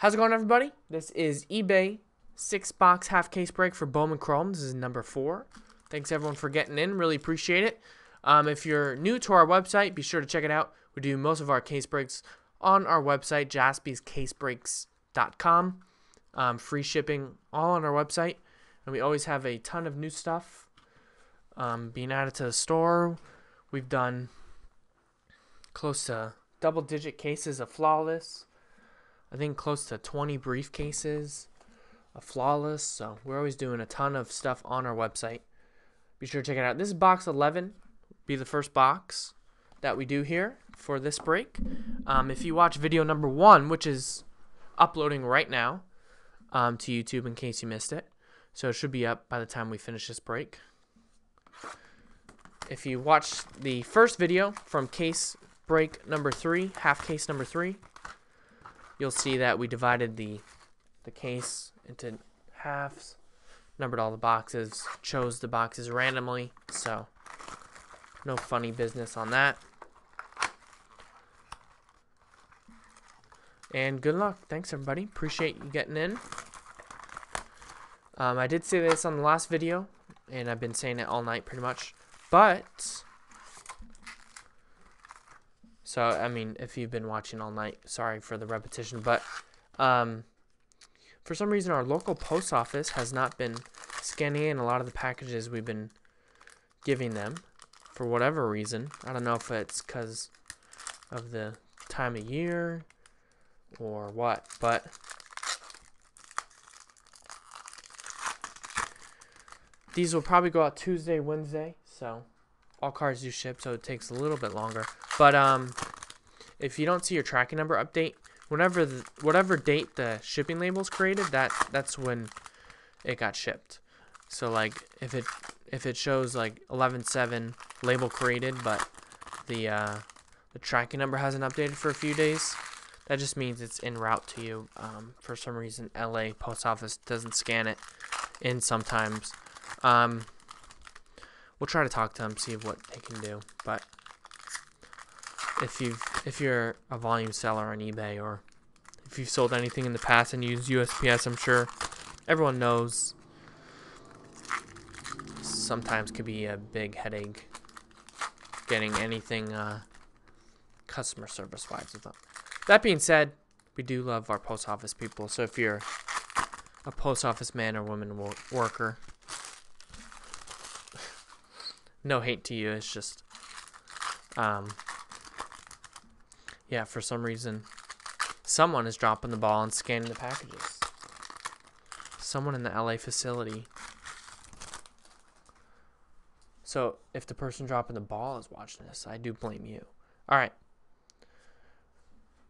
How's it going, everybody? This is eBay 6-box half case break for Bowman Chrome. This is number 4. Thanks everyone for getting in. Really appreciate it. If you're new to our website, be sure to check it out. We do most of our case breaks on our website, JaspysCaseBreaks.com. Free shipping all on our website, and we always have a ton of new stuff being added to the store. We've done close to double-digit cases of Flawless. I think close to 20 briefcases of Flawless, so we're always doing a ton of stuff on our website. Be sure to check it out. This is box 11, be the first box that we do here for this break. If you watch video number 1, which is uploading right now to YouTube in case you missed it, so it should be up by the time we finish this break. If you watch the first video from case break number 3, half case number 3, you'll see that we divided the case into halves, numbered all the boxes, chose the boxes randomly, so no funny business on that. And good luck. Thanks, everybody. Appreciate you getting in. I did say this on the last video, and I've been saying it all night pretty much, but... So, I mean, if you've been watching all night, sorry for the repetition, but for some reason our local post office has not been scanning in a lot of the packages we've been giving them for whatever reason. I don't know if it's because of the time of year or what, but these will probably go out Tuesday, Wednesday, so all cards do ship, so it takes a little bit longer. But if you don't see your tracking number update, whenever whatever date the shipping label's created, that's when it got shipped. So like if it shows like 11/7 label created, but the tracking number hasn't updated for a few days, that just means it's en route to you. For some reason, LA post office doesn't scan it in sometimes. We'll try to talk to them, see what they can do, but. If you're a volume seller on eBay, or if you've sold anything in the past and used USPS, I'm sure everyone knows sometimes could be a big headache getting anything customer service wise with them. That being said, we do love our post office people, so if you're a post office man or woman worker, no hate to you, it's just yeah, for some reason, someone is dropping the ball and scanning the packages. Someone in the LA facility. So, if the person dropping the ball is watching this, I do blame you. Alright.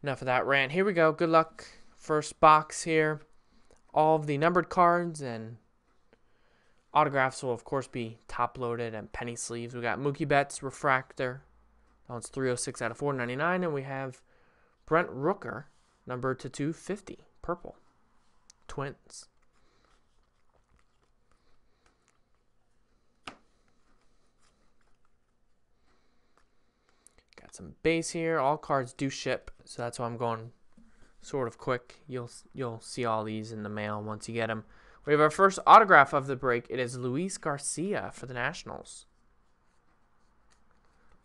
Enough of that rant. Here we go. Good luck. First box here. All of the numbered cards and autographs will, of course, be top-loaded and penny sleeves. We got Mookie Betts, Refractor. That one's 306 out of 499, and we have Brent Rooker, number to 250, purple, Twins. Got some base here. All cards do ship, so that's why I'm going sort of quick. You'll see all these in the mail once you get them. We have our first autograph of the break. It is Luis Garcia for the Nationals.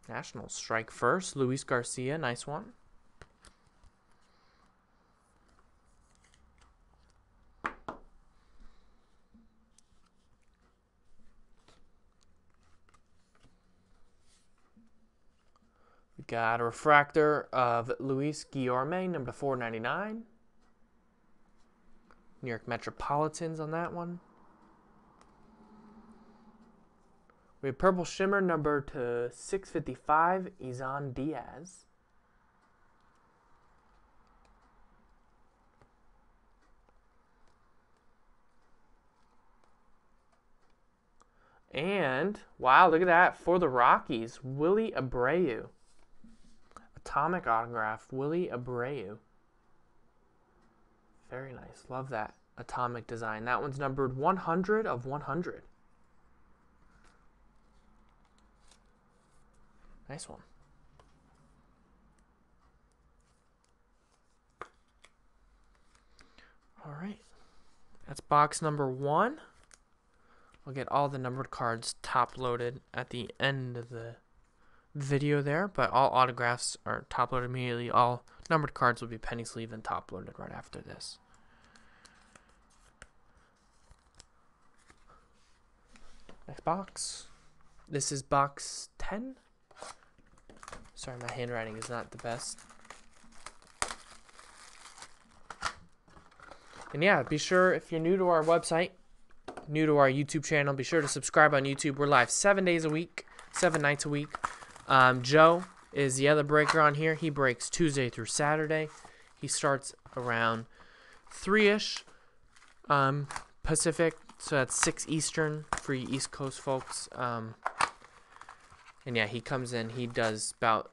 Nationals strike first. Luis Garcia, nice one. We got a refractor of Luis Guillorme, number 499. New York Metropolitans on that one. We have Purple Shimmer, number to 655, Izan Diaz. And, wow, look at that. For the Rockies, Willie Abreu. Atomic autograph, Willie Abreu. Very nice. Love that atomic design. That one's numbered 100 of 100. Nice one. All right. That's box number one. We'll get all the numbered cards top-loaded at the end of the video there, but all autographs are top-loaded immediately. All numbered cards will be penny sleeve and top-loaded right after this. Next box. This is box 10. Sorry, my handwriting is not the best. And yeah, be sure, if you're new to our website, new to our YouTube channel, be sure to subscribe on YouTube. We're live 7 days a week, 7 nights a week. Joe is the other breaker on here. He breaks Tuesday through Saturday. He starts around 3-ish Pacific, so that's 6 Eastern for you East Coast folks. And yeah, he comes in. He does about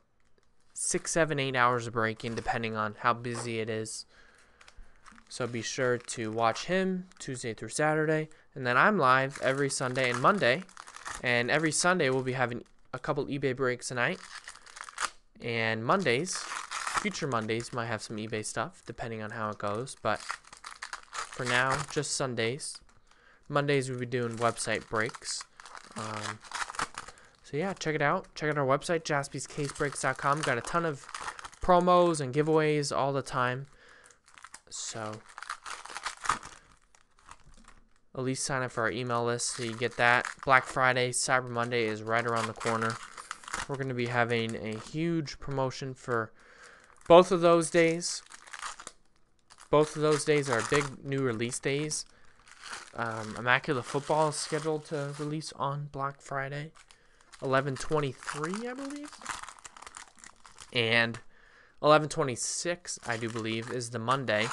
6, 7, 8 hours of breaking, depending on how busy it is. So be sure to watch him Tuesday through Saturday. And then I'm live every Sunday and Monday. And every Sunday we'll be having a couple eBay breaks tonight. And Mondays, future Mondays, might have some eBay stuff, depending on how it goes. But for now, just Sundays. Mondays we'll be doing website breaks. So yeah, check it out. Check out our website, JaspysCaseBreaks.com. Got a ton of promos and giveaways all the time. So at least sign up for our email list so you get that. Black Friday, Cyber Monday is right around the corner. We're going to be having a huge promotion for both of those days. Both of those days are big new release days. Immaculate Football is scheduled to release on Black Friday, 11/23, I believe. And 11/26, I do believe, is the Monday,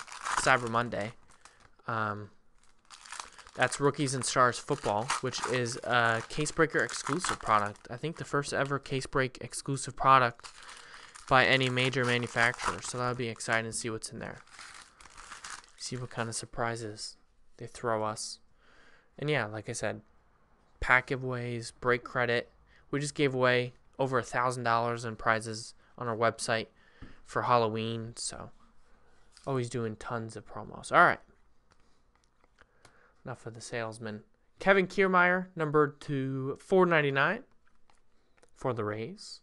Cyber Monday. That's Rookies and Stars Football, which is a Casebreaker exclusive product. I think the first ever Casebreak exclusive product by any major manufacturer. So that'll be exciting to see what's in there. See what kind of surprises they throw us. And yeah, like I said, pack giveaways, break credit. We just gave away over $1,000 in prizes on our website for Halloween, so always doing tons of promos. All right, enough of the salesman. Kevin Kiermaier, numbered to 499 for the Rays.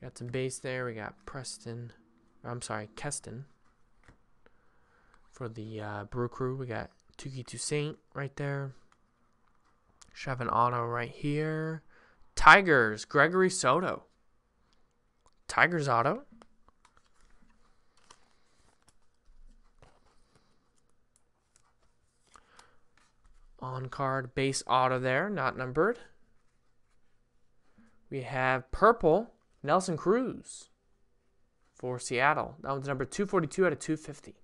Got some base there. We got Keston for the Brew Crew. We got Tuki Toussaint right there. Should have an auto right here. Tigers, Gregory Soto. Tigers auto. On card, base auto there, not numbered. We have purple, Nelson Cruz for Seattle. That one's number 242 out of 250.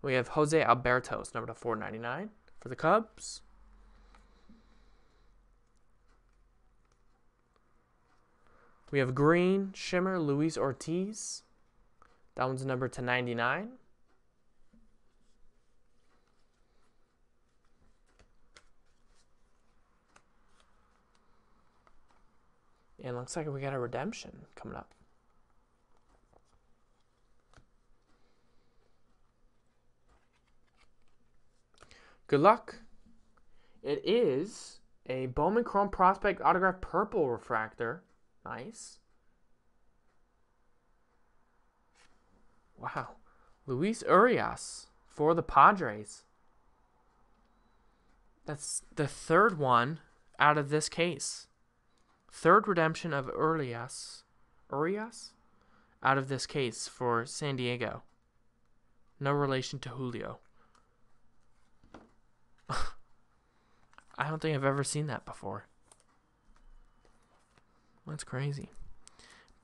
We have Jose Alberto, number 499 for the Cubs. We have green, shimmer, Luis Ortiz. That one's numbered to 99. And looks like we got a redemption coming up. Good luck. It is a Bowman Chrome Prospect Autograph Purple Refractor. Nice. Wow. Luis Urías for the Padres. That's the third one out of this case. Third redemption of Urías out of this case for San Diego. No relation to Julio. I don't think I've ever seen that before. That's crazy.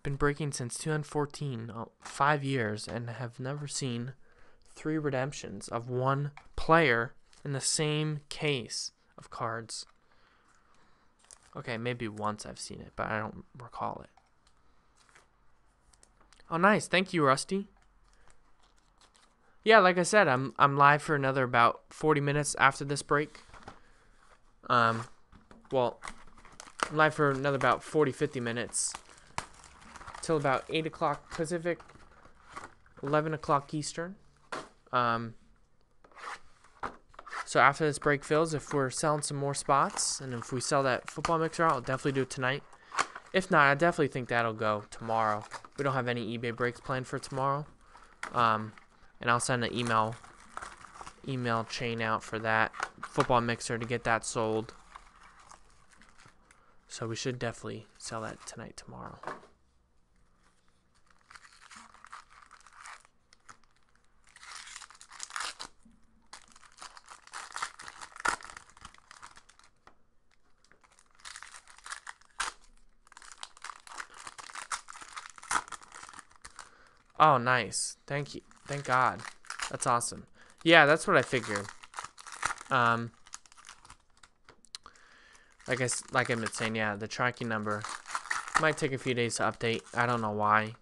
Been breaking since 2014, 5 years, and have never seen 3 redemptions of one player in the same case of cards. Okay, maybe once I've seen it, but I don't recall it. Oh, nice. Thank you, Rusty. Yeah, like I said, I'm live for another about 40 minutes after this break. Well, I'm live for another about 40-50 minutes till about 8 o'clock Pacific, 11 o'clock Eastern. So after this break fills, if we're selling some more spots, and if we sell that football mixer out, I'll definitely do it tonight. If not, I definitely think that'll go tomorrow. We don't have any eBay breaks planned for tomorrow. And I'll send an email chain out for that football mixer to get that sold. So we should definitely sell that tonight, tomorrow. Oh, nice. Thank you. Thank God. That's awesome. Yeah, that's what I figured. Like I've been saying, yeah, the tracking number might take a few days to update. I don't know why.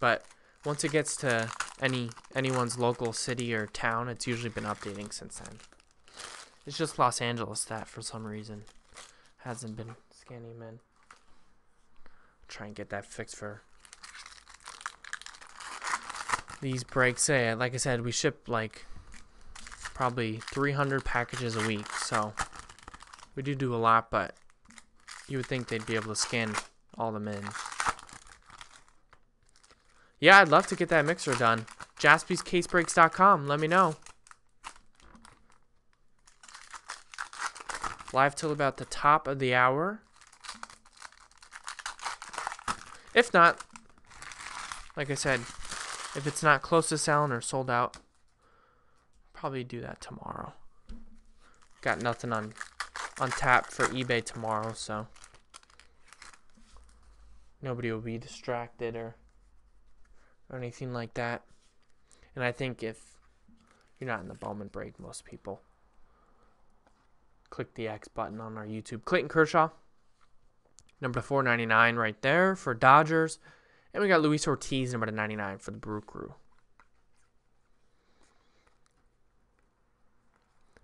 But once it gets to anyone's local city or town, it's usually been updating since then. It's just Los Angeles that, for some reason, hasn't been scanning in. Try and get that fixed for these breaks. Say, like I said, we ship like probably 300 packages a week, so we do a lot, but you would think they'd be able to scan all them in. Yeah, I'd love to get that mixer done. JaspysCaseBreaks.com, let me know. Live till about the top of the hour. If not, like I said, if it's not close to selling or sold out, probably do that tomorrow. Got nothing on tap for eBay tomorrow, so nobody will be distracted or anything like that. And I think if you're not in the Bowman break, most people click the X button on our YouTube. Clayton Kershaw, number 499 right there for Dodgers. And we got Luis Ortiz, number 99 for the Brew Crew.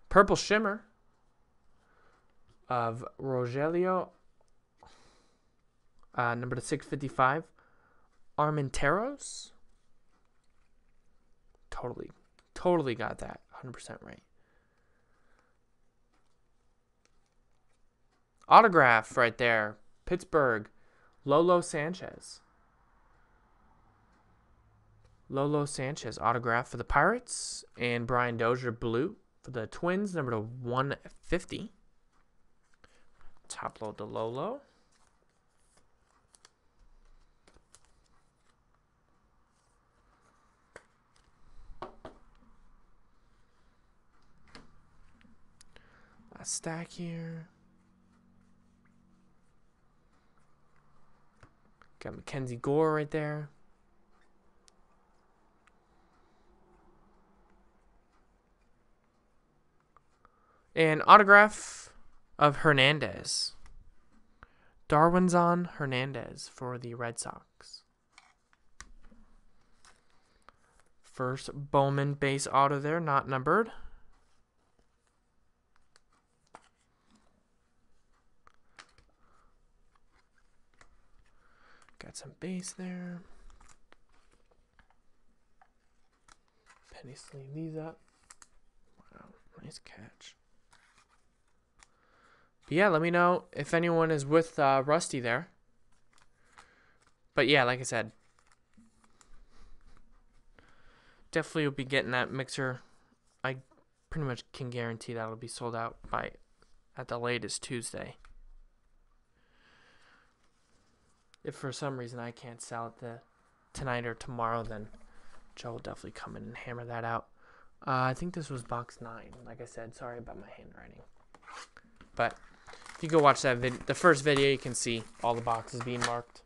Purple Shimmer of Rogelio, number 655, Arminteros. Totally got that 100% right. Autograph right there, Pittsburgh, Lolo Sanchez. Lolo Sanchez autograph for the Pirates, and Brian Dozier blue for the Twins, number 150. Top load to Lolo. Last stack here. Got Mackenzie Gore right there. An autograph of Hernandez. Darwinzon Hernandez for the Red Sox. First Bowman base auto there, not numbered. Got some base there. Penny sleeve these up. Wow, nice catch. Yeah, let me know if anyone is with Rusty there. But yeah, like I said, definitely will be getting that mixer. I pretty much can guarantee that'll be sold out by, at the latest, Tuesday. If for some reason I can't sell it tonight or tomorrow, then Joe will definitely come in and hammer that out. I think this was box 9. Like I said, sorry about my handwriting. But if you go watch that the first video, you can see all the boxes being marked.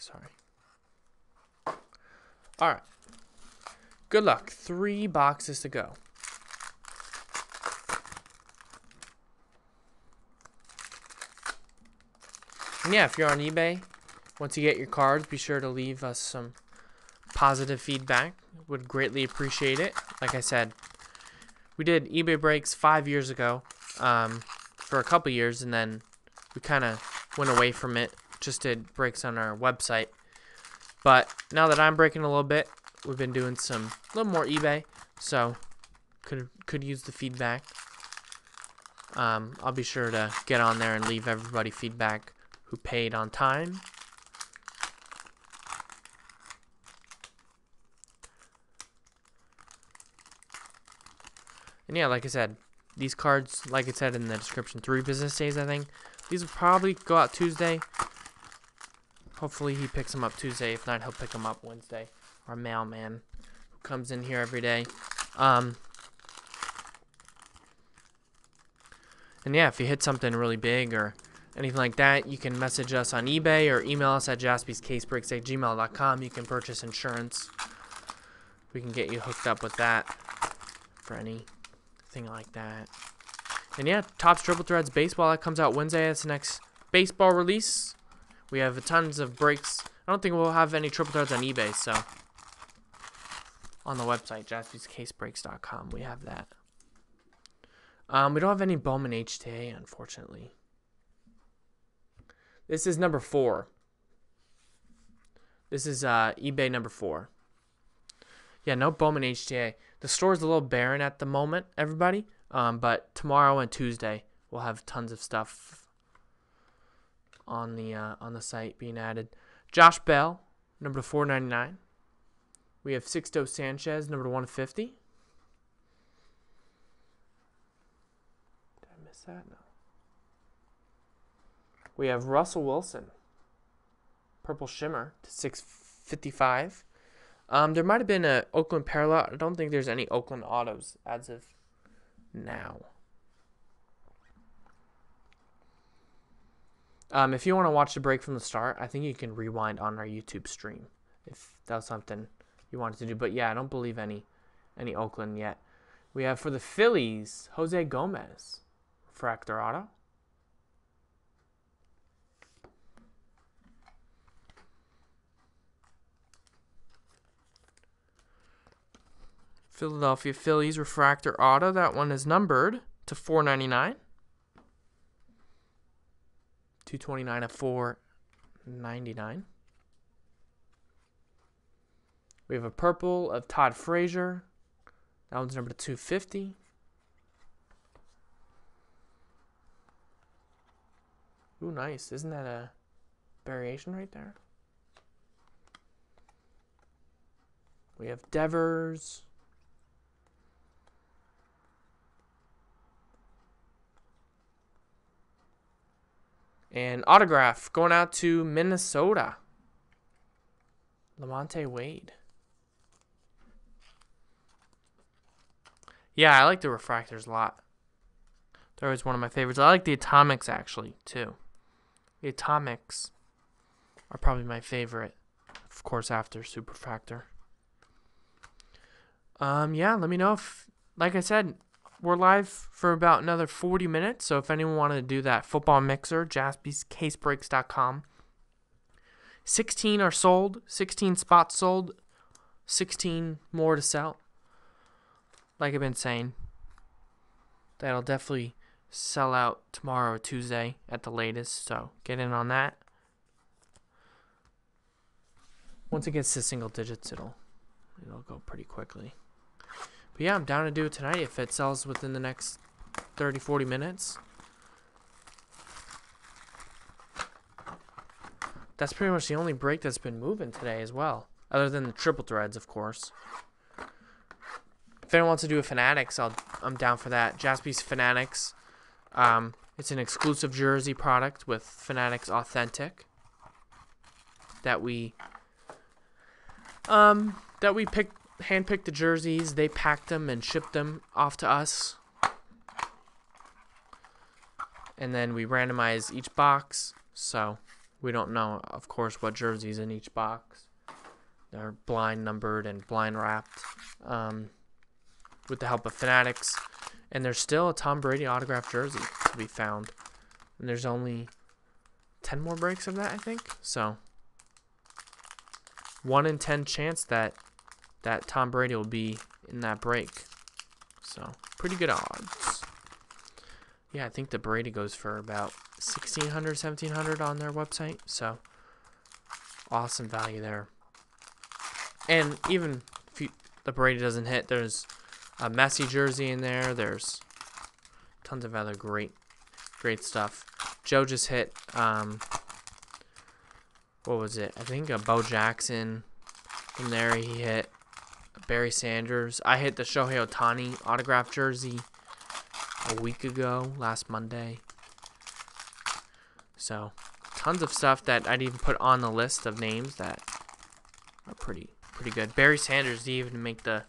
Sorry. All right. Good luck. 3 boxes to go. And yeah, if you're on eBay, once you get your cards, be sure to leave us some positive feedback. Would greatly appreciate it. Like I said, we did eBay breaks 5 years ago for a couple years, and then we kind of went away from it, just did breaks on our website. But now that I'm breaking a little bit, we've been doing some a little more eBay, so could use the feedback. I'll be sure to get on there and leave everybody feedback who paid on time. And yeah, like I said, these cards, like I said in the description, 3 business days, I think. These will probably go out Tuesday. Hopefully he picks them up Tuesday. If not, he'll pick them up Wednesday. Our mailman who comes in here every day. And yeah, if you hit something really big or anything like that, you can message us on eBay or email us at JaspysCaseBreaks@gmail.com. You can purchase insurance. We can get you hooked up with that for anything like that. And yeah, Topps Triple Threads Baseball, that comes out Wednesday. That's the next baseball release. We have tons of breaks. I don't think we'll have any triple threads on eBay, so on the website, JaspysCaseBreaks.com, we have that. We don't have any Bowman HTA, unfortunately. This is number 4. This is eBay number 4. Yeah, no Bowman HTA. The store's a little barren at the moment, everybody. But tomorrow and Tuesday, we'll have tons of stuff on the site being added. Josh Bell, number 499. We have Sixto Sanchez, number 150. Did I miss that? No. We have Russell Wilson, Purple Shimmer, to 655. There might have been an Oakland parallel. I don't think there's any Oakland autos as of now. If you want to watch the break from the start, I think you can rewind on our YouTube stream if that was something you wanted to do. But yeah, I don't believe any Oakland yet. We have for the Phillies, Jose Gomez, refractor auto. Philadelphia Phillies refractor auto. That one is numbered to 499. 229 at 499. We have a purple of Todd Frazier. That one's numbered to 250. Ooh, nice. Isn't that a variation right there? We have Devers. And autograph going out to Minnesota. Lamonte Wade. Yeah, I like the refractors a lot. They're always one of my favorites. I like the atomics actually too. The atomics are probably my favorite, of course, after Superfractor. Yeah, let me know if, like I said, we're live for about another 40 minutes, so if anyone wanted to do that football mixer, JaspysCaseBreaks.com. 16 are sold, 16 spots sold, 16 more to sell. Like I've been saying, that'll definitely sell out tomorrow or Tuesday at the latest, so get in on that. Once it gets to single digits, it'll go pretty quickly. But yeah, I'm down to do it tonight if it sells within the next 30, 40 minutes. That's pretty much the only break that's been moving today as well, other than the triple threads, of course. If anyone wants to do a Fanatics, I'm down for that. Jaspy's Fanatics. It's an exclusive jersey product with Fanatics Authentic that we picked. Handpicked the jerseys, they packed them and shipped them off to us, and then we randomize each box, so we don't know, of course, what jerseys in each box. They're blind numbered and blind wrapped with the help of Fanatics, and there's still a Tom Brady autographed jersey to be found, and there's only 10 more breaks of that, I think. So 1 in 10 chance that Tom Brady will be in that break. So pretty good odds. Yeah, I think the Brady goes for about $1,600, $1,700 on their website. So awesome value there. And even if the Brady doesn't hit, there's a Messi jersey in there. There's tons of other great stuff. Joe just hit, what was it? I think a Bo Jackson. From there he hit Barry Sanders. I hit the Shohei Ohtani autograph jersey a week ago, last Monday. So tons of stuff that I'd even put on the list of names that are pretty good. Barry Sanders didn't even make the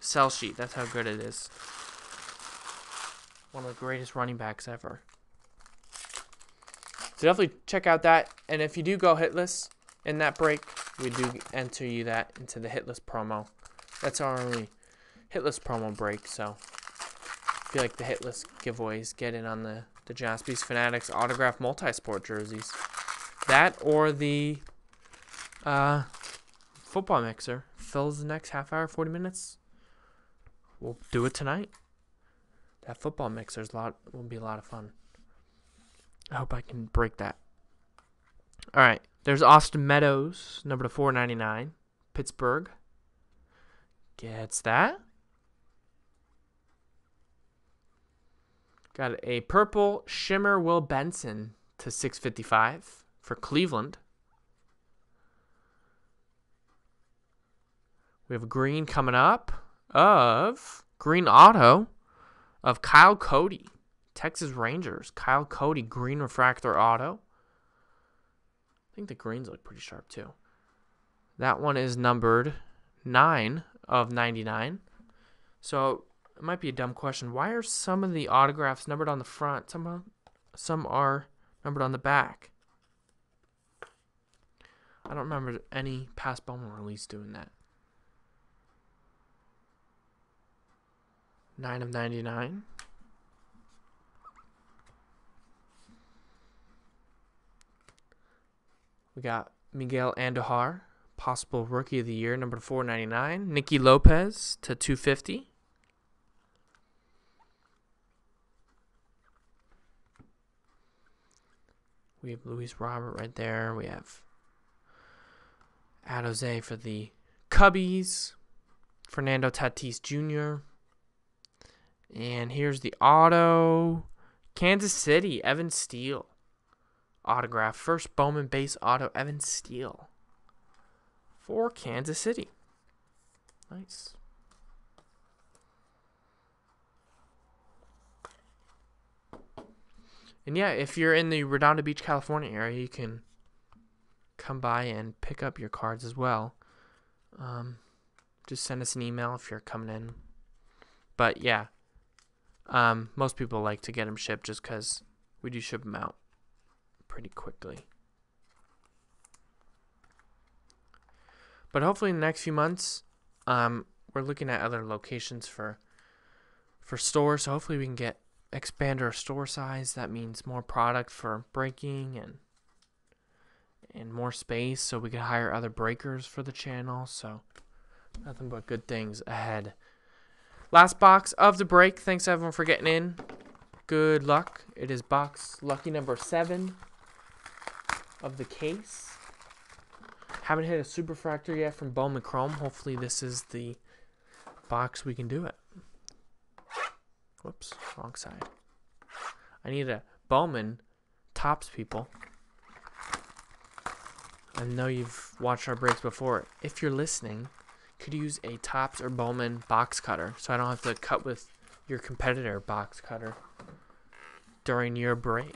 sell sheet. That's how good it is. One of the greatest running backs ever. So definitely check out that. And if you do go hitless in that break, we do enter you that into the hitless promo. That's our only hitless promo break. So I feel like the hitless giveaways, get in on the Jaspys Fanatics autograph multi-sport jerseys. That or the football mixer fills the next half hour, 40 minutes. We'll do it tonight. That football mixer's will be a lot of fun. I hope I can break that. All right. There's Austin Meadows, number to 499. Pittsburgh gets that. Got a purple shimmer Will Benson to 655 for Cleveland. We have a green coming up of green auto of Kyle Cody, Texas Rangers. Kyle Cody, green refractor auto. I think the greens look pretty sharp too. That one is numbered 9/99. So it might be a dumb question. Why are some of the autographs numbered on the front? Some are numbered on the back. I don't remember any past Bowman release doing that. 9/99. We got Miguel Andujar, possible Rookie of the Year, number 499. Nicky Lopez to 250. We have Luis Robert right there. We have Adozay for the Cubbies. Fernando Tatis Jr. And here's the auto. Kansas City, Evan Steele. Autograph, first Bowman base auto, Evan Steele for Kansas City. Nice. And yeah, if you're in the Redondo Beach, California area, you can come by and pick up your cards as well. Just send us an email if you're coming in. But yeah, most people like to get them shipped just because we do ship them out pretty quickly. But hopefully in the next few months, we're looking at other locations for stores. So hopefully we can expand our store size. That means more product for breaking and more space, so we can hire other breakers for the channel. So nothing but good things ahead. Last box of the break. Thanks everyone for getting in. Good luck. It is box lucky number 7. Of the case. Haven't hit a superfractor yet from Bowman Chrome. Hopefully this is the box we can do it. Whoops, wrong side. I need a Bowman Tops, people. I know you've watched our breaks before. If you're listening, could you use a Tops or Bowman box cutter so I don't have to cut with your competitor box cutter during your break?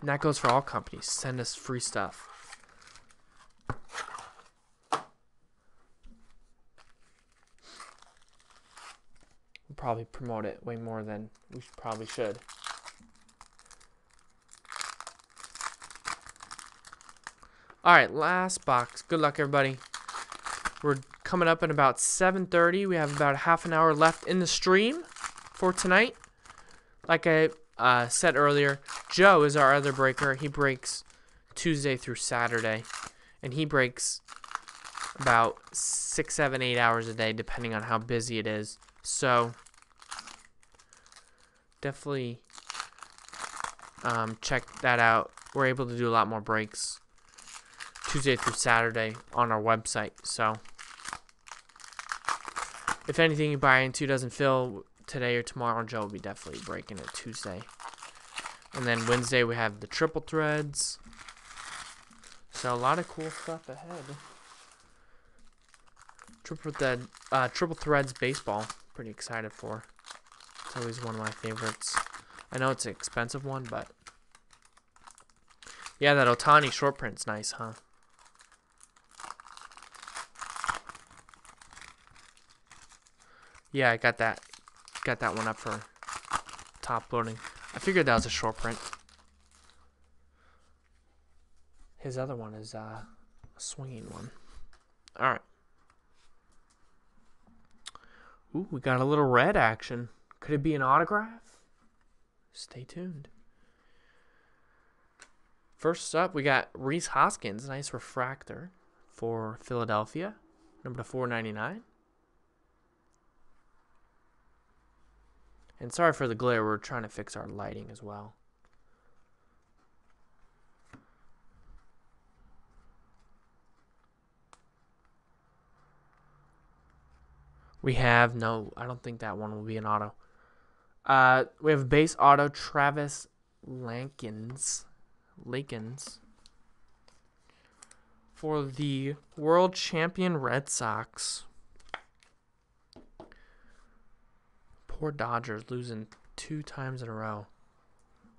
And that goes for all companies. Send us free stuff. We'll probably promote it way more than we probably should. Alright, last box. Good luck, everybody. We're coming up in about 7:30. We have about half an hour left in the stream for tonight. Like I said earlier, Joe is our other breaker. He breaks Tuesday through Saturday, and he breaks about 6, 7, 8 hours a day, depending on how busy it is. So definitely check that out. We're able to do a lot more breaks Tuesday through Saturday on our website. So if anything you buy into doesn't fill today or tomorrow, Joe will be definitely breaking it Tuesday. And then Wednesday we have the triple threads. So a lot of cool stuff ahead. Triple threads baseball. Pretty excited for. It's always one of my favorites. I know it's an expensive one, but yeah, that Ohtani short print's nice, huh? Yeah, I got that one up for top loading. I figured that was a short print. His other one is a swinging one. All right. Ooh, we got a little red action. Could it be an autograph? Stay tuned. First up, we got Rhys Hoskins, nice refractor for Philadelphia, number /499. And sorry for the glare, we're trying to fix our lighting as well. We have, no, I don't think that one will be an auto. We have base auto Travis Lakins for the world champion Red Sox. Poor Dodgers losing 2 times in a row.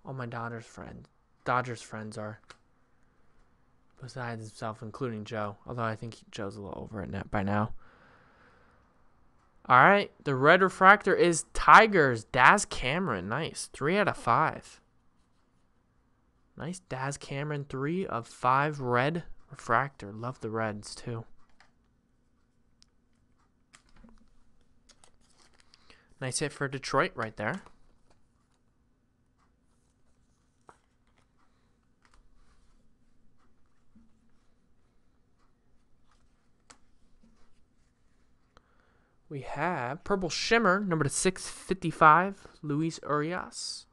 All my Dodgers friends are besides himself, including Joe, although I think Joe's a little over it by now. All right, the red refractor is Tigers Daz Cameron, nice 3/5. Nice Daz Cameron, 3/5 red refractor. Love the reds, too. Nice hit for Detroit right there. We have purple shimmer, number 655, Luis Urías.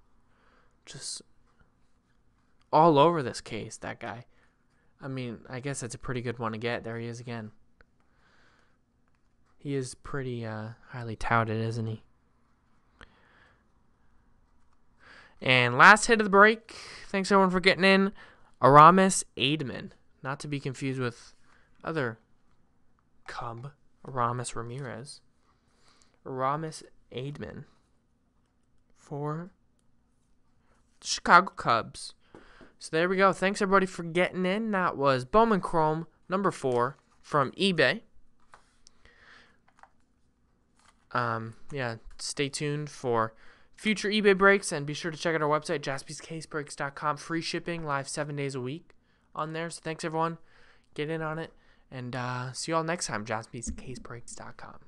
Just all over this case, that guy. I mean, I guess that's a pretty good one to get. There he is again. He is pretty highly touted, isn't he? And last hit of the break. Thanks everyone for getting in. Aramis Aidman, not to be confused with other Cub Aramis Ramirez. Aramis Aidman for the Chicago Cubs. So there we go. Thanks, everybody, for getting in. That was Bowman Chrome, number 4, from eBay. Yeah, stay tuned for future eBay breaks, and be sure to check out our website, JaspysCaseBreaks.com. Free shipping, live 7 days a week on there. So thanks, everyone. Get in on it, and see you all next time, JaspysCaseBreaks.com.